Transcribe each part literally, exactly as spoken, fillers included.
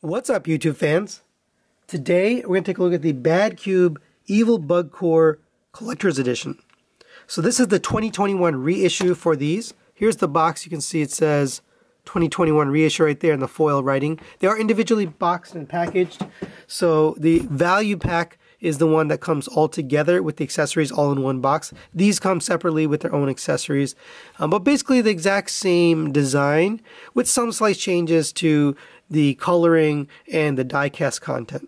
What's up, YouTube fans? Today we're going to take a look at the Bad Cube Evil Bug Corps Collector's Edition. So this is the twenty twenty-one reissue for these. Here's the box. You can see it says twenty twenty-one reissue right there in the foil writing. They are individually boxed and packaged. So the value pack is the one that comes all together with the accessories all in one box. These come separately with their own accessories. Um, but basically the exact same design with some slight changes to the coloring and the die cast content.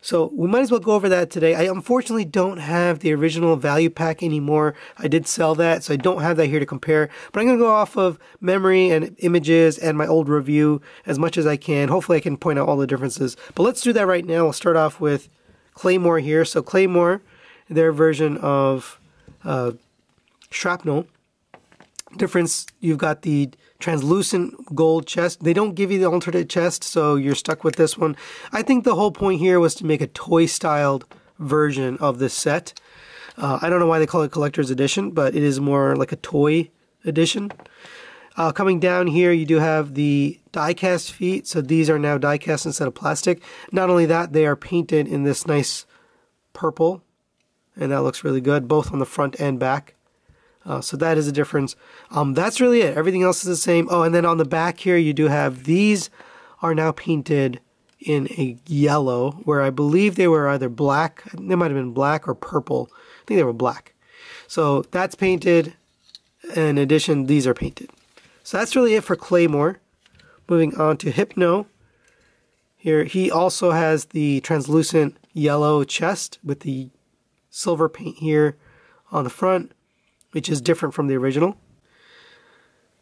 So we might as well go over that today. I unfortunately don't have the original value pack anymore. I did sell that, so I don't have that here to compare. But I'm going to go off of memory and images and my old review as much as I can. Hopefully I can point out all the differences. But let's do that right now. We'll start off with Claymore here. So Claymore, their version of uh, Shrapnel. Difference, you've got the translucent gold chest. They don't give you the alternate chest, so you're stuck with this one. I think the whole point here was to make a toy-styled version of this set. Uh, I don't know why they call it Collector's Edition, but it is more like a toy edition. Uh, coming down here, you do have the die-cast feet. So these are now die-cast instead of plastic. Not only that, they are painted in this nice purple, and that looks really good, both on the front and back. Uh, so that is a difference. Um, that's really it. Everything else is the same. Oh, and then on the back here, you do have these are now painted in a yellow, where I believe they were either black. They might have been black or purple. I think they were black. So that's painted. In addition, these are painted. So that's really it for Claymore. Moving on to Hypno. Here, he also has the translucent yellow chest with the silver paint here on the front, which is different from the original.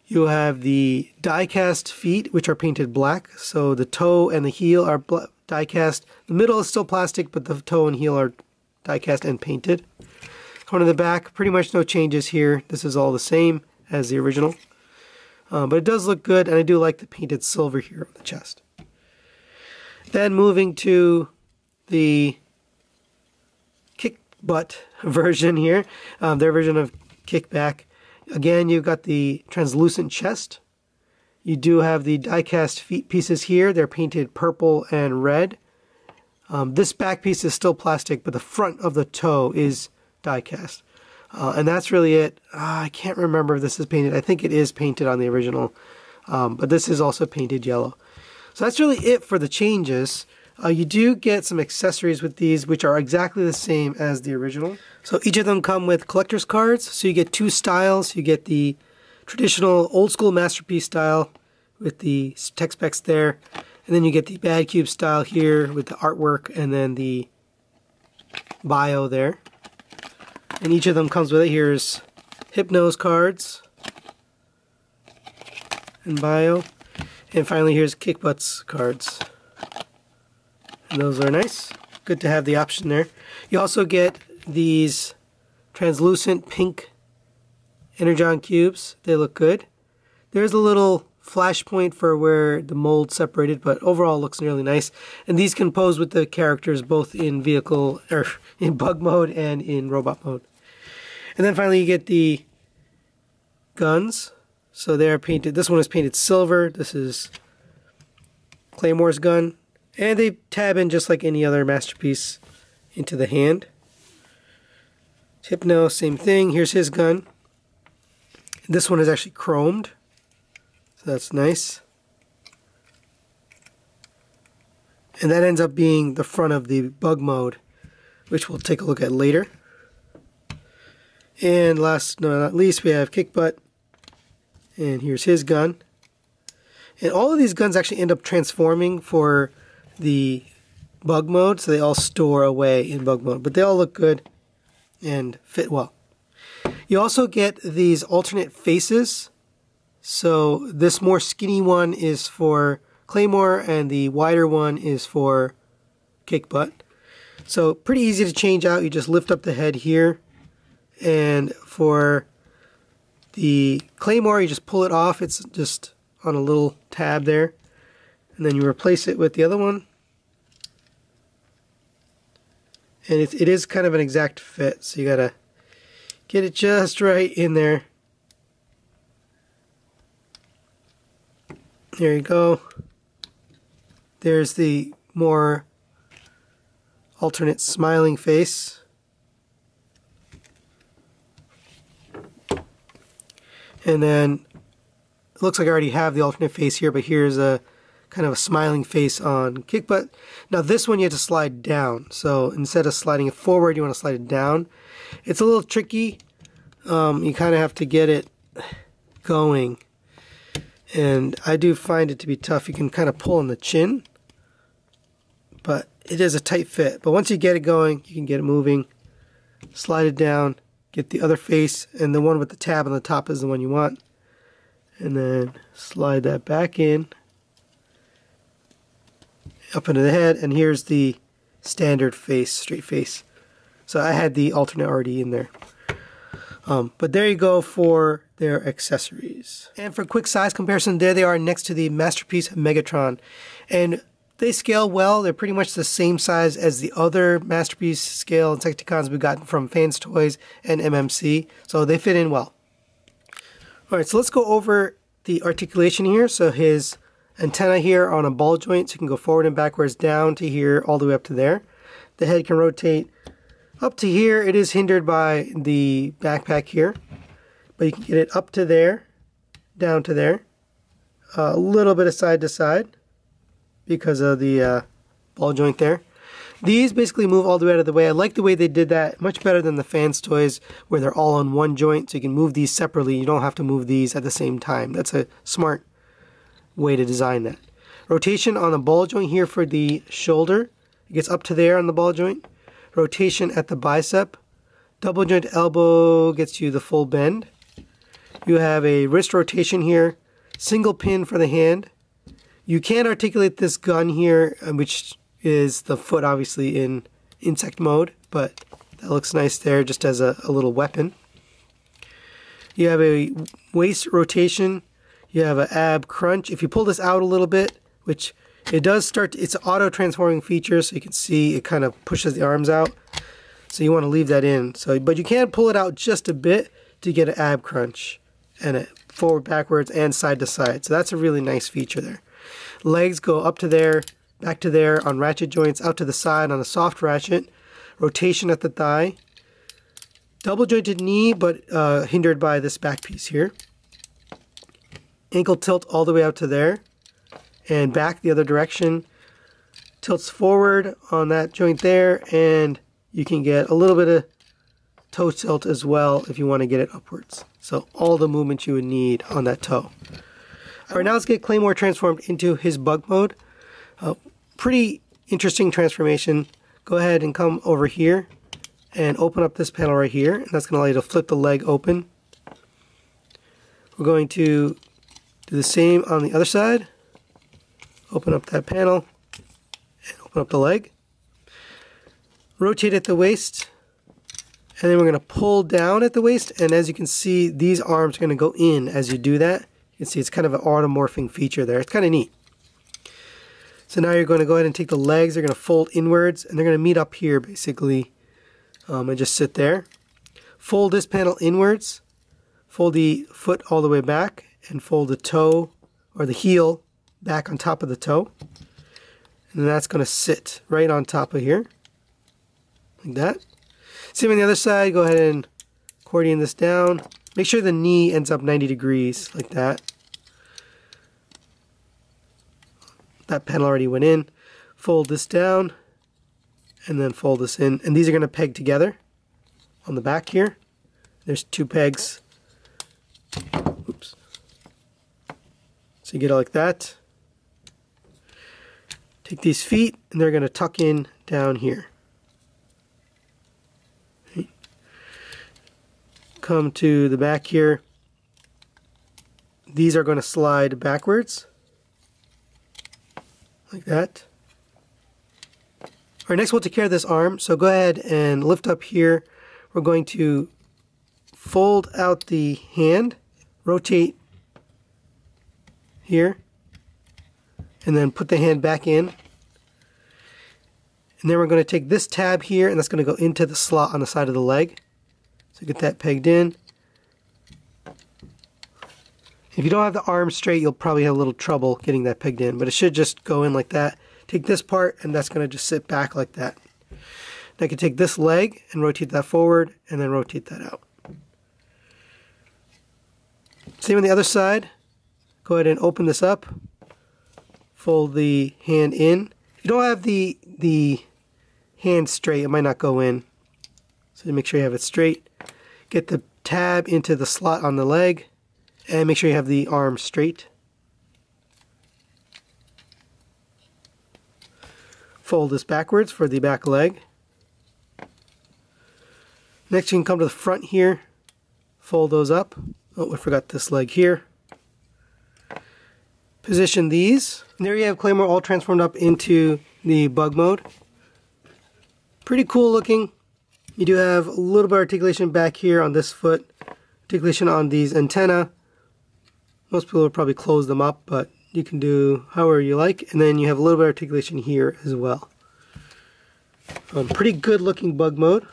You have the die-cast feet, which are painted black. So the toe and the heel are die-cast. The middle is still plastic, but the toe and heel are die-cast and painted. Going to the back, pretty much no changes here. This is all the same as the original. Uh, but it does look good, and I do like the painted silver here on the chest. Then moving to the Kickbutt version here. Um, their version of Kickback. Again, you've got the translucent chest. You do have the die-cast feet pieces here. They're painted purple and red. Um, this back piece is still plastic, but the front of the toe is die-cast. Uh, and that's really it. Uh, I can't remember if this is painted. I think it is painted on the original. Um, but this is also painted yellow. So that's really it for the changes. Uh, you do get some accessories with these, which are exactly the same as the original. So each of them come with collector's cards. So you get two styles. You get the traditional old school Masterpiece style with the tech specs there. And then you get the Bad Cube style here with the artwork and then the bio there. And each of them comes with it. Here's Hypno's cards and bio. And finally here's Kickbutt's cards. Those are nice. Good to have the option there. You also get these translucent pink Energon cubes. They look good. There's a little flash point for where the mold separated, but overall looks really nice. And these can pose with the characters both in vehicle or in bug mode and in robot mode. And then finally you get the guns. So they're painted. This one is painted silver. This is Claymore's gun. And they tab in just like any other Masterpiece into the hand. Hypno, same thing. Here's his gun. This one is actually chromed. So that's nice. And that ends up being the front of the bug mode, which we'll take a look at later. And last but not least, we have Kickbutt. And here's his gun. And all of these guns actually end up transforming for the bug mode, so they all store away in bug mode, but they all look good and fit well. You also get these alternate faces. So this more skinny one is for Claymore and the wider one is for Kickbutt. So pretty easy to change out. You just lift up the head here, and for the Claymore you just pull it off. It's just on a little tab there. And then you replace it with the other one. And it, it is kind of an exact fit, so you gotta get it just right in there. There you go. There's the more alternate smiling face. And then it looks like I already have the alternate face here, but here's a kind of a smiling face on Kickbutt. Now this one you have to slide down, so instead of sliding it forward you want to slide it down. It's a little tricky. Um, you kind of have to get it going, and I do find it to be tough. You can kind of pull on the chin, but it is a tight fit. But once you get it going, you can get it moving. Slide it down, get the other face, and the one with the tab on the top is the one you want. And then slide that back in, up into the head, and here's the standard face, straight face. So I had the alternate already in there. Um, but there you go for their accessories. And for a quick size comparison, there they are next to the Masterpiece Megatron. And they scale well. They're pretty much the same size as the other Masterpiece scale Insecticons we've gotten from Fans Toys and M M C. So they fit in well. Alright, so let's go over the articulation here. So his antenna here on a ball joint, so you can go forward and backwards, down to here, all the way up to there. The head can rotate up to here. It is hindered by the backpack here, but you can get it up to there, down to there, uh, a little bit of side to side because of the uh, ball joint there. These basically move all the way out of the way. I like the way they did that, much better than the Fans Toys where they're all on one joint, so you can move these separately. You don't have to move these at the same time. That's a smart way to design that. Rotation on the ball joint here for the shoulder. It gets up to there on the ball joint. Rotation at the bicep. Double joint elbow gets you the full bend. You have a wrist rotation here. Single pin for the hand. You can articulate this gun here, which is the foot obviously in insect mode, but that looks nice there just as a, a little weapon. You have a waist rotation. You have an ab crunch. If you pull this out a little bit, which it does start, to, it's an auto-transforming feature, so you can see it kind of pushes the arms out. So you want to leave that in. So, but you can pull it out just a bit to get an ab crunch and it forward, backwards, and side to side. So that's a really nice feature there. Legs go up to there, back to there on ratchet joints, out to the side on a soft ratchet, rotation at the thigh, double jointed knee, but uh, hindered by this back piece here, ankle tilt all the way out to there, and back the other direction, tilts forward on that joint there, and you can get a little bit of toe tilt as well if you want to get it upwards. So all the movement you would need on that toe. Alright, now let's get Claymore transformed into his bug mode. Uh, pretty interesting transformation. Go ahead and come over here and open up this panel right here, and that's going to allow you to flip the leg open. We're going to do the same on the other side. Open up that panel and open up the leg. Rotate at the waist, and then we're going to pull down at the waist, and as you can see, these arms are going to go in as you do that. You can see it's kind of an automorphing feature there. It's kind of neat. So now you're going to go ahead and take the legs. They're going to fold inwards, and they're going to meet up here basically, um, and just sit there. Fold this panel inwards. Fold the foot all the way back, and fold the toe or the heel back on top of the toe. And then that's going to sit right on top of here, like that. Same on the other side. Go ahead and accordion this down. Make sure the knee ends up ninety degrees, like that. That panel already went in. Fold this down, and then fold this in. And these are going to peg together on the back here. There's two pegs. Oops. So you get it like that. Take these feet, and they're going to tuck in down here. Come to the back here. These are going to slide backwards like that. Alright, next we'll take care of this arm, so go ahead and lift up here. We're going to fold out the hand, rotate here, and then put the hand back in. And then we're going to take this tab here, and that's going to go into the slot on the side of the leg. So get that pegged in. If you don't have the arm straight, you'll probably have a little trouble getting that pegged in, but it should just go in like that. take this part, and that's going to just sit back like that. And I can take this leg and rotate that forward and then rotate that out. Same on the other side. Go ahead and open this up. Fold the hand in. If you don't have the, the hand straight, it might not go in. So make sure you have it straight. Get the tab into the slot on the leg. And make sure you have the arm straight. Fold this backwards for the back leg. Next you can come to the front here. Fold those up. Oh, I forgot this leg here. Position these. And there you have Claymore all transformed up into the bug mode. Pretty cool looking. You do have a little bit of articulation back here on this foot. Articulation on these antennae. Most people will probably close them up, but you can do however you like. And then you have a little bit of articulation here as well. Um, pretty good looking bug mode.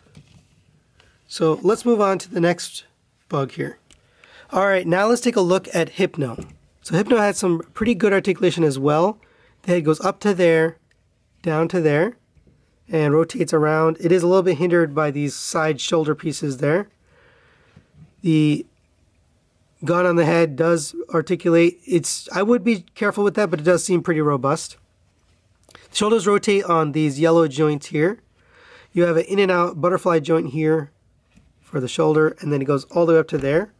So let's move on to the next bug here. Alright, now let's take a look at Hypno. So Hypno had some pretty good articulation as well. The head goes up to there, down to there, and rotates around. It is a little bit hindered by these side shoulder pieces there. The gun on the head does articulate. It's I would be careful with that, but it does seem pretty robust. The shoulders rotate on these yellow joints here. You have an in and out butterfly joint here for the shoulder, and then it goes all the way up to there.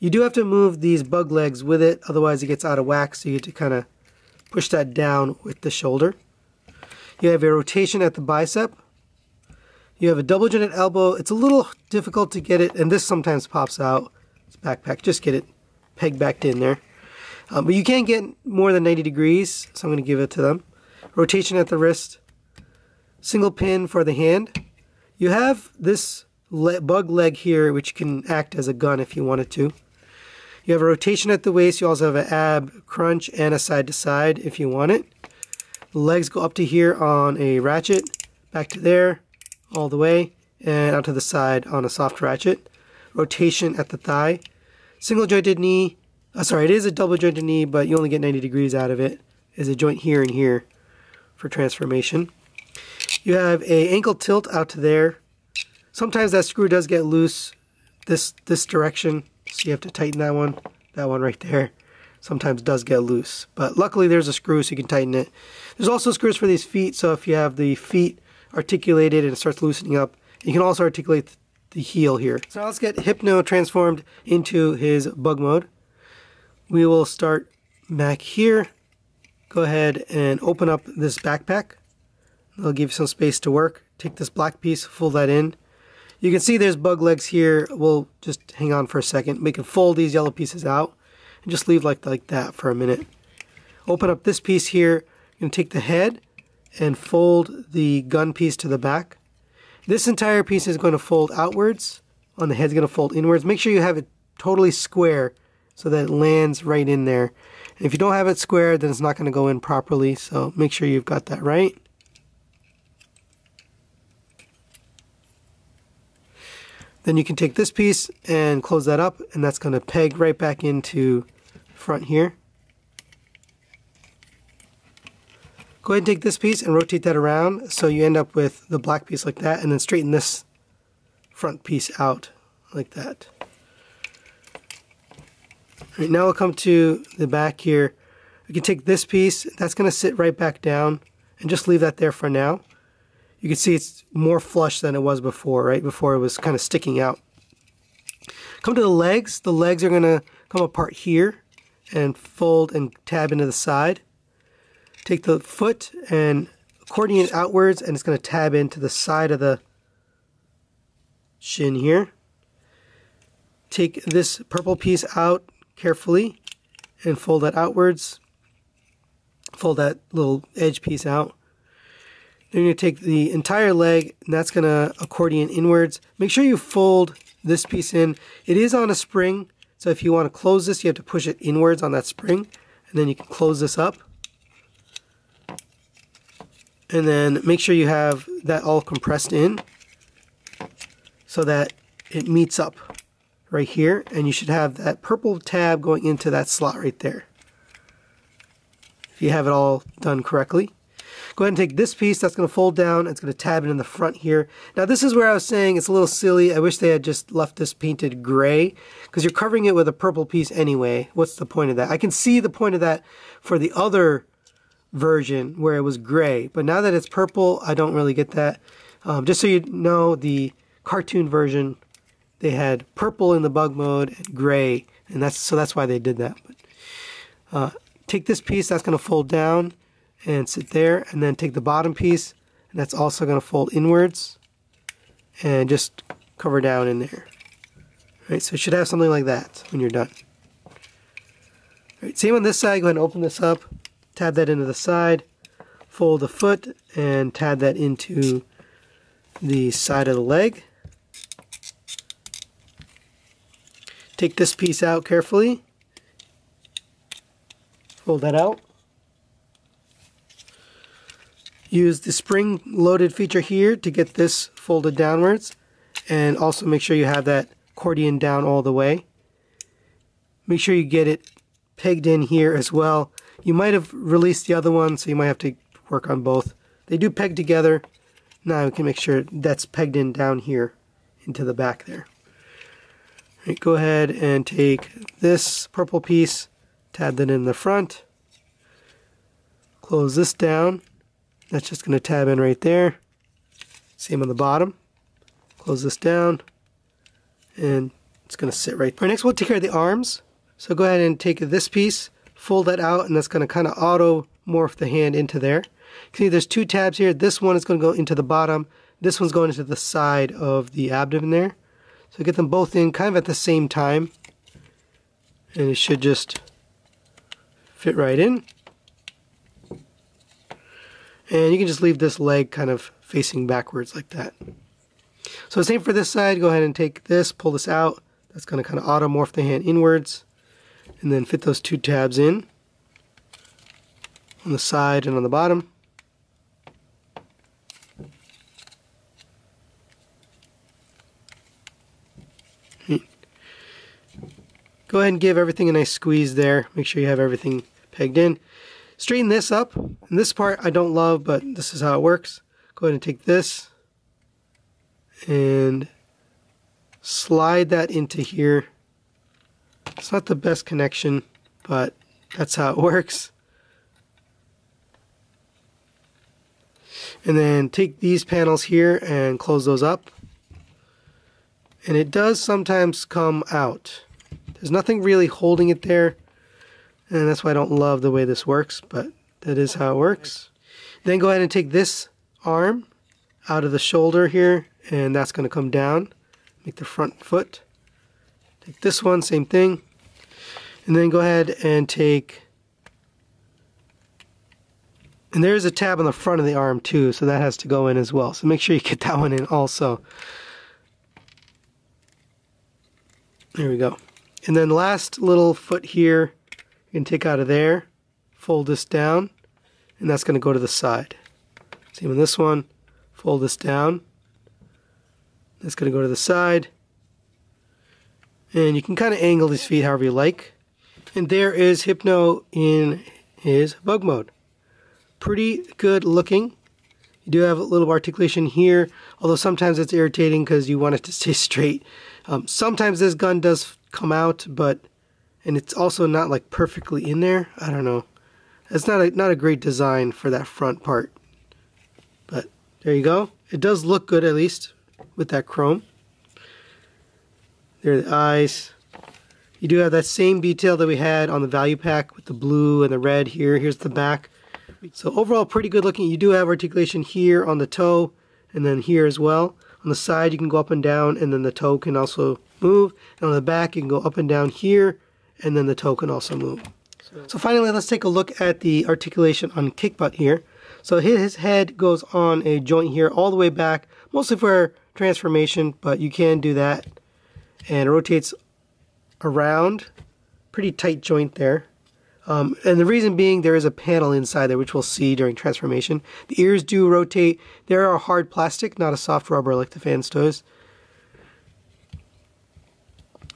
You do have to move these bug legs with it, otherwise it gets out of whack, so you have to kind of push that down with the shoulder. You have a rotation at the bicep. You have a double jointed elbow. It's a little difficult to get it, and this sometimes pops out. It's backpack. Just get it pegged back in there. Um, but you can get more than ninety degrees, so I'm going to give it to them. Rotation at the wrist. Single pin for the hand. You have this le- bug leg here, which can act as a gun if you wanted to. You have a rotation at the waist. You also have an ab crunch and a side to side if you want it. The legs go up to here on a ratchet, back to there, all the way, and out to the side on a soft ratchet. Rotation at the thigh. Single jointed knee. Oh, sorry, it is a double jointed knee, but you only get ninety degrees out of it. There's a joint here and here for transformation. You have a ankle tilt out to there. Sometimes that screw does get loose this this direction, so you have to tighten that one. That one right there sometimes does get loose, but luckily there's a screw so you can tighten it. There's also screws for these feet, so if you have the feet articulated and it starts loosening up, you can also articulate the heel here. So now let's get Hypno transformed into his bug mode. We will start back here. Go ahead and open up this backpack. It'll give you some space to work. Take this black piece, fold that in. You can see there's bug legs here. We'll just hang on for a second. We can fold these yellow pieces out and just leave like, like that for a minute. Open up this piece here. I'm going to take the head and fold the gun piece to the back. This entire piece is going to fold outwards. On the head's going to fold inwards. Make sure you have it totally square so that it lands right in there. And if you don't have it square, then it's not going to go in properly, so make sure you've got that right. Then you can take this piece and close that up, and that's going to peg right back into front here. Go ahead and take this piece and rotate that around so you end up with the black piece like that, and then straighten this front piece out like that. Alright, now we'll come to the back here. We can take this piece, that's going to sit right back down, and just leave that there for now. You can see it's more flush than it was before, right? Before it was kind of sticking out. Come to the legs. The legs are going to come apart here and fold and tab into the side. Take the foot and accordion it outwards, and it's going to tab into the side of the shin here. Take this purple piece out carefully and fold that outwards. Fold that little edge piece out. Then you're going to take the entire leg, and that's going to accordion inwards. Make sure you fold this piece in. It is on a spring, so if you want to close this, you have to push it inwards on that spring, and then you can close this up. And then make sure you have that all compressed in so that it meets up right here, and you should have that purple tab going into that slot right there if you have it all done correctly. Go ahead and take this piece that's going to fold down. It's going to tab it in the front here. Now this is where I was saying it's a little silly. I wish they had just left this painted gray, because you're covering it with a purple piece anyway. What's the point of that? I can see the point of that for the other version where it was gray, but now that it's purple, I don't really get that. Um, just so you know, the cartoon version, they had purple in the bug mode and gray, and that's so that's why they did that. But, uh, take this piece that's going to fold down and sit there, and then take the bottom piece, and that's also going to fold inwards and just cover down in there. All right, so it should have something like that when you're done. All right, same on this side. Go ahead and open this up, tab that into the side, fold the foot, and tab that into the side of the leg. Take this piece out carefully, fold that out. Use the spring-loaded feature here to get this folded downwards, and also make sure you have that accordion down all the way. Make sure you get it pegged in here as well. You might have released the other one, so you might have to work on both. They do peg together. Now we can make sure that's pegged in down here into the back there. All right, go ahead and take this purple piece, tab that in the front, close this down. That's just going to tab in right there. Same on the bottom. Close this down, and it's going to sit right there. All right, next we'll take care of the arms. So go ahead and take this piece, fold that out, and that's going to kind of auto-morph the hand into there. You can see there's two tabs here. This one is going to go into the bottom. This one's going into the side of the abdomen there. So get them both in kind of at the same time, and it should just fit right in. And you can just leave this leg kind of facing backwards like that. So same for this side. Go ahead and take this, pull this out. That's going to kind of auto-morph the hand inwards. And then fit those two tabs in, on the side and on the bottom. Go ahead and give everything a nice squeeze there. Make sure you have everything pegged in. Straighten this up, and this part I don't love, but this is how it works. Go ahead and take this and slide that into here. It's not the best connection, but that's how it works. And then take these panels here and close those up. And it does sometimes come out. There's nothing really holding it there. And that's why I don't love the way this works, but that is how it works. Then go ahead and take this arm out of the shoulder here, and that's going to come down. Make the front foot. Take this one, same thing. And then go ahead and take... And there's a tab on the front of the arm too, so that has to go in as well. So make sure you get that one in also. There we go. And then last little foot here, you can take out of there, fold this down, and that's going to go to the side. Same with this one, fold this down, that's going to go to the side, and you can kind of angle these feet however you like. And there is Hypno in his bug mode. Pretty good looking. You do have a little articulation here, although sometimes it's irritating because you want it to stay straight. Um, sometimes this gun does come out, but and it's also not like perfectly in there. I don't know. It's not a, not a great design for that front part. But there you go. It does look good, at least, with that chrome. There are the eyes. You do have that same detail that we had on the value pack with the blue and the red here. Here's the back. So overall, pretty good looking. You do have articulation here on the toe and then here as well. On the side, you can go up and down, and then the toe can also move. And on the back, you can go up and down here, and then the toe can also move. So, so finally, let's take a look at the articulation on Kickbutt here. So his head goes on a joint here all the way back, mostly for transformation, but you can do that. And it rotates around, pretty tight joint there. Um, and the reason being, there is a panel inside there, which we'll see during transformation. The ears do rotate. They are hard plastic, not a soft rubber like the Fans Toys.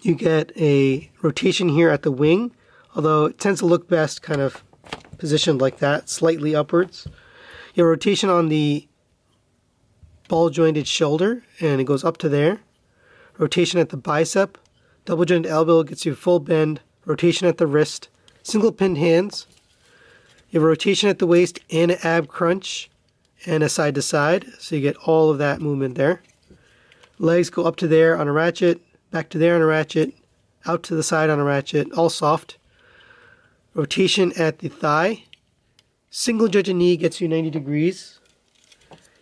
You get a rotation here at the wing, although it tends to look best kind of positioned like that, slightly upwards. your rotation on the ball jointed shoulder, and it goes up to there. Rotation at the bicep, double jointed elbow gets you full bend, rotation at the wrist, single pinned hands, you have a rotation at the waist and an ab crunch and a side to side, so you get all of that movement there. Legs go up to there on a ratchet, back to there on a ratchet, out to the side on a ratchet, all soft. Rotation at the thigh, single jointed knee gets you ninety degrees.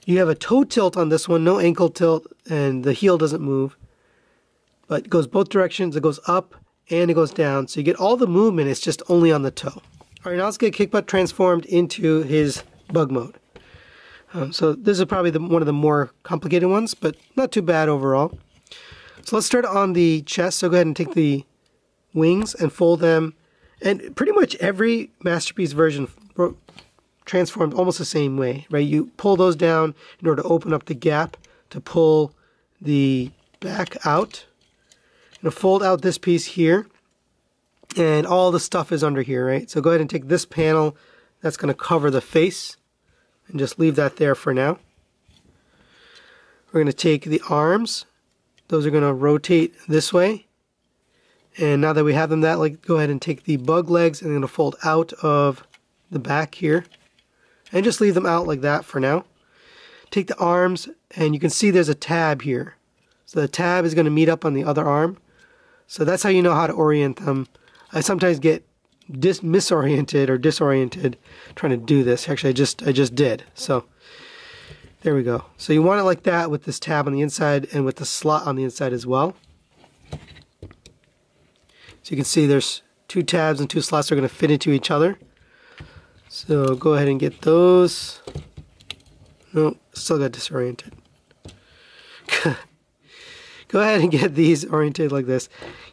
You have a toe tilt on this one, no ankle tilt, and the heel doesn't move. But it goes both directions, it goes up and it goes down. So you get all the movement, it's just only on the toe. Alright, now let's get Kickbutt transformed into his bug mode. Um, so this is probably the, one of the more complicated ones, but not too bad overall. So let's start on the chest. So go ahead and take the wings and fold them. And pretty much every Masterpiece version transformed almost the same way, right? You pull those down in order to open up the gap to pull the back out. I'm going to fold out this piece here, and all the stuff is under here, right? So go ahead and take this panel that's going to cover the face, and just leave that there for now. We're going to take the arms. Those are going to rotate this way. And now that we have them that, like, go ahead and take the bug legs, and I'm going to fold out of the back here. And just leave them out like that for now. Take the arms, and you can see there's a tab here. So the tab is going to meet up on the other arm. So that's how you know how to orient them. I sometimes get dis misoriented or disoriented trying to do this. Actually, I just, I just did. So there we go. So you want it like that with this tab on the inside and with the slot on the inside as well. So you can see there's two tabs and two slots that are going to fit into each other. So go ahead and get those. Nope, still got disoriented. Go ahead and get these oriented like this.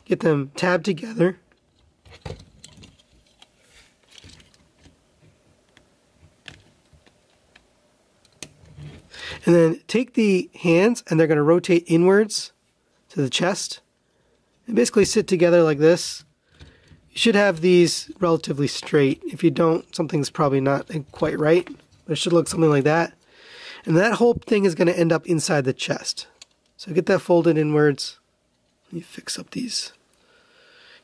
Get them tabbed together. And then take the hands, and they're going to rotate inwards to the chest. And basically sit together like this. You should have these relatively straight. If you don't, something's probably not quite right. But it should look something like that. And that whole thing is going to end up inside the chest. So get that folded inwards. Let me fix up these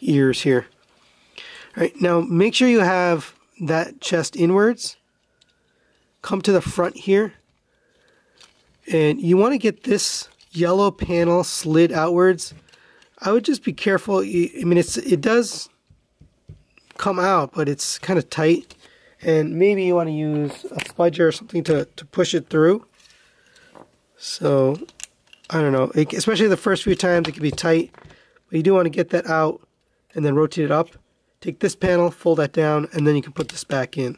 ears here. All right, now make sure you have that chest inwards. Come to the front here. And you want to get this yellow panel slid outwards. I would just be careful. I mean, it's it does come out, but it's kind of tight. And maybe you want to use a spudger or something to, to push it through. So I don't know, especially the first few times it can be tight, but you do want to get that out and then rotate it up. Take this panel, fold that down, and then you can put this back in.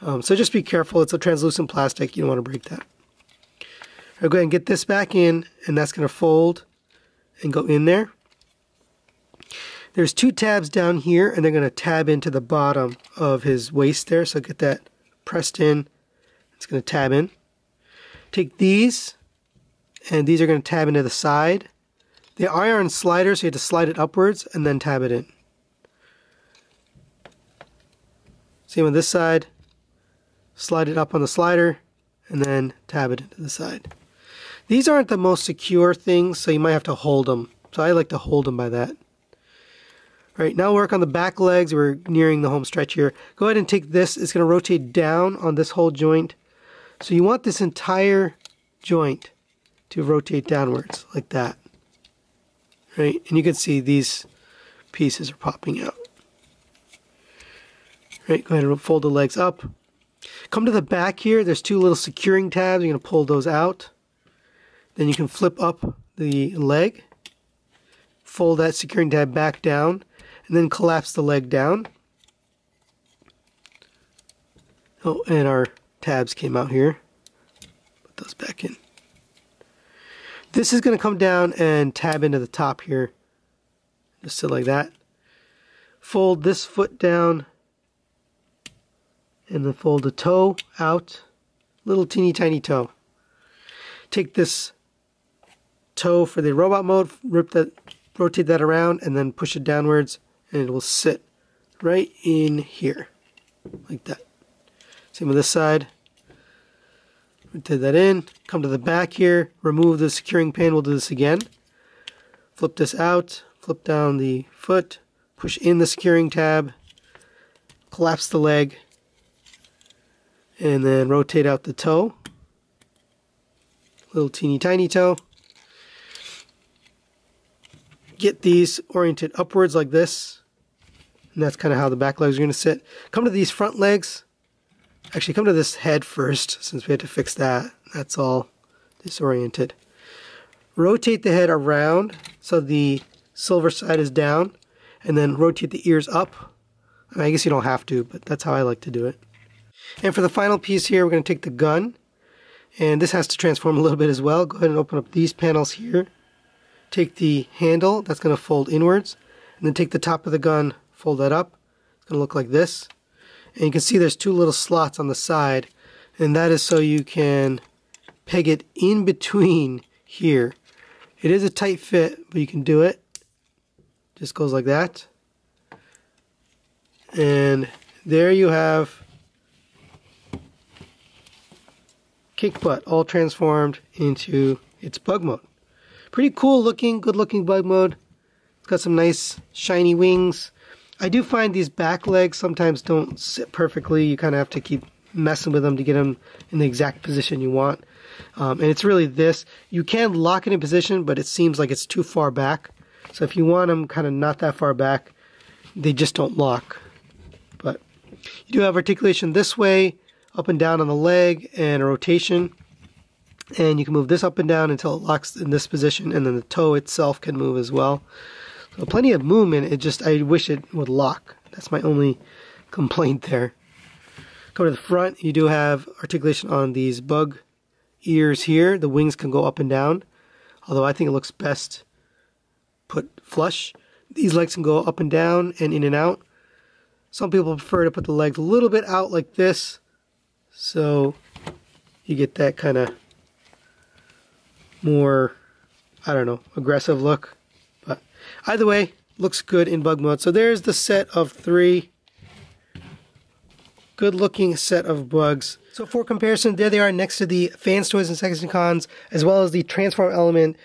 Um, so just be careful, it's a translucent plastic, you don't want to break that. I'll go ahead and get this back in, and that's going to fold and go in there. There's two tabs down here, and they're going to tab into the bottom of his waist there, so get that pressed in. It's going to tab in. Take these, and these are going to tab into the side. They are on sliders, so you have to slide it upwards and then tab it in. Same on this side. Slide it up on the slider and then tab it into the side. These aren't the most secure things, so you might have to hold them. So I like to hold them by that. All right, now work on the back legs. We're nearing the home stretch here. Go ahead and take this. It's going to rotate down on this whole joint. So you want this entire joint to rotate downwards like that, right? And you can see these pieces are popping out. Right, go ahead and fold the legs up. Come to the back here, there's two little securing tabs, you're going to pull those out. Then you can flip up the leg, fold that securing tab back down, and then collapse the leg down. Oh, and our tabs came out here. Put those back in. This is going to come down and tab into the top here. Just sit like that. Fold this foot down. And then fold the toe out. Little teeny tiny toe. Take this toe for the robot mode. Rip that, rotate that around and then push it downwards. And it will sit right in here. Like that. Same with this side. did that in. Come to the back here, remove the securing pin, we'll do this again. Flip this out, flip down the foot, push in the securing tab, collapse the leg, and then rotate out the toe. Little teeny tiny toe. Get these oriented upwards like this, and that's kind of how the back legs are going to sit. Come to these front legs. Actually, come to this head first, since we had to fix that. That's all disoriented. Rotate the head around so the silver side is down, and then rotate the ears up. I mean, I guess you don't have to, but that's how I like to do it. And for the final piece here, we're going to take the gun, and this has to transform a little bit as well. Go ahead and open up these panels here. Take the handle, that's going to fold inwards, and then take the top of the gun, fold that up. It's going to look like this. And you can see there's two little slots on the side, and that is so you can peg it in between here. It is a tight fit, but you can do it. Just goes like that. And there you have Kickbutt all transformed into its bug mode. Pretty cool looking, good looking bug mode. It's got some nice shiny wings. I do find these back legs sometimes don't sit perfectly. You kind of have to keep messing with them to get them in the exact position you want. Um, and it's really this. You can lock it in position, but it seems like it's too far back. So if you want them kind of not that far back, they just don't lock. But you do have articulation this way, up and down on the leg, and a rotation. And you can move this up and down until it locks in this position, and then the toe itself can move as well. So plenty of movement, it just, I wish it would lock. That's my only complaint there. Come to the front, you do have articulation on these bug ears here. The wings can go up and down, although I think it looks best put flush. These legs can go up and down and in and out. Some people prefer to put the legs a little bit out like this, so you get that kind of more, I don't know, aggressive look. But either way, looks good in bug mode. So there's the set of three. Good looking set of bugs. So for comparison, there they are next to the Fans Toys and Insecticons, as well as the Transform Element,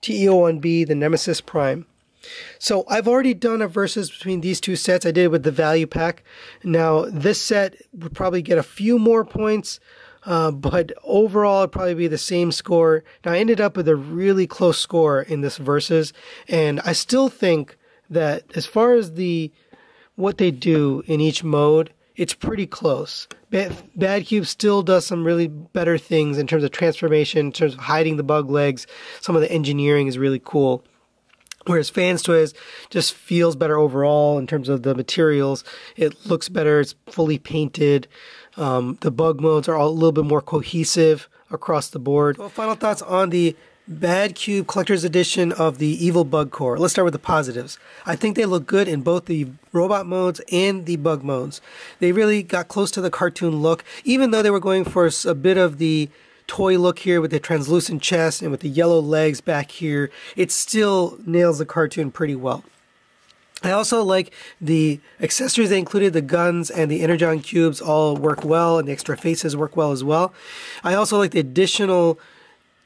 T E zero one B, the Nemesis Prime. So I've already done a versus between these two sets. I did it with the value pack. Now this set would probably get a few more points, Uh, but overall it'd probably be the same score. Now I ended up with a really close score in this versus, and I still think that as far as the what they do in each mode, it's pretty close. Bad, Bad Cube still does some really better things in terms of transformation, in terms of hiding the bug legs. Some of the engineering is really cool. Whereas Fans Toys just feels better overall in terms of the materials. It looks better, it's fully painted. Um, the bug modes are all a little bit more cohesive across the board. So final thoughts on the Bad Cube Collector's Edition of the Evil Bug Corps. Let's start with the positives. I think they look good in both the robot modes and the bug modes. They really got close to the cartoon look, even though they were going for a bit of the toy look here with the translucent chest and with the yellow legs back here. It still nails the cartoon pretty well. I also like the accessories they included. The guns and the energon cubes all work well, and the extra faces work well as well. I also like the additional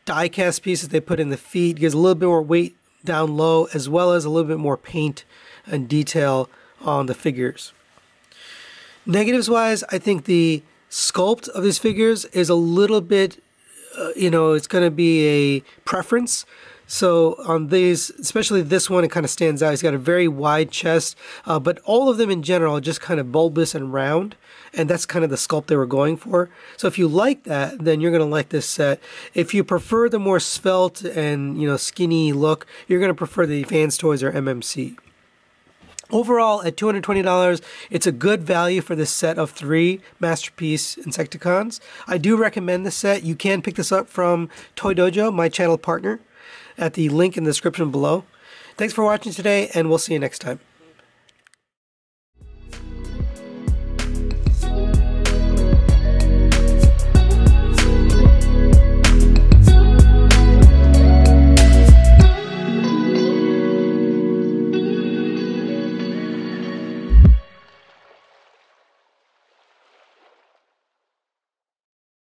die cast pieces they put in the feet. It gives a little bit more weight down low, as well as a little bit more paint and detail on the figures. Negatives wise, I think the sculpt of these figures is a little bit Uh, you know, it's going to be a preference. So on these, especially this one, it kind of stands out. He's got a very wide chest, uh, but all of them in general are just kind of bulbous and round, and that's kind of the sculpt they were going for. So if you like that, then you're going to like this set. If you prefer the more svelte and, you know, skinny look, you're going to prefer the Fans Toys or M M C. Overall, at two hundred twenty dollars, it's a good value for this set of three Masterpiece Insecticons. I do recommend this set. You can pick this up from Toy Dojo, my channel partner, at the link in the description below. Thanks for watching today, and we'll see you next time.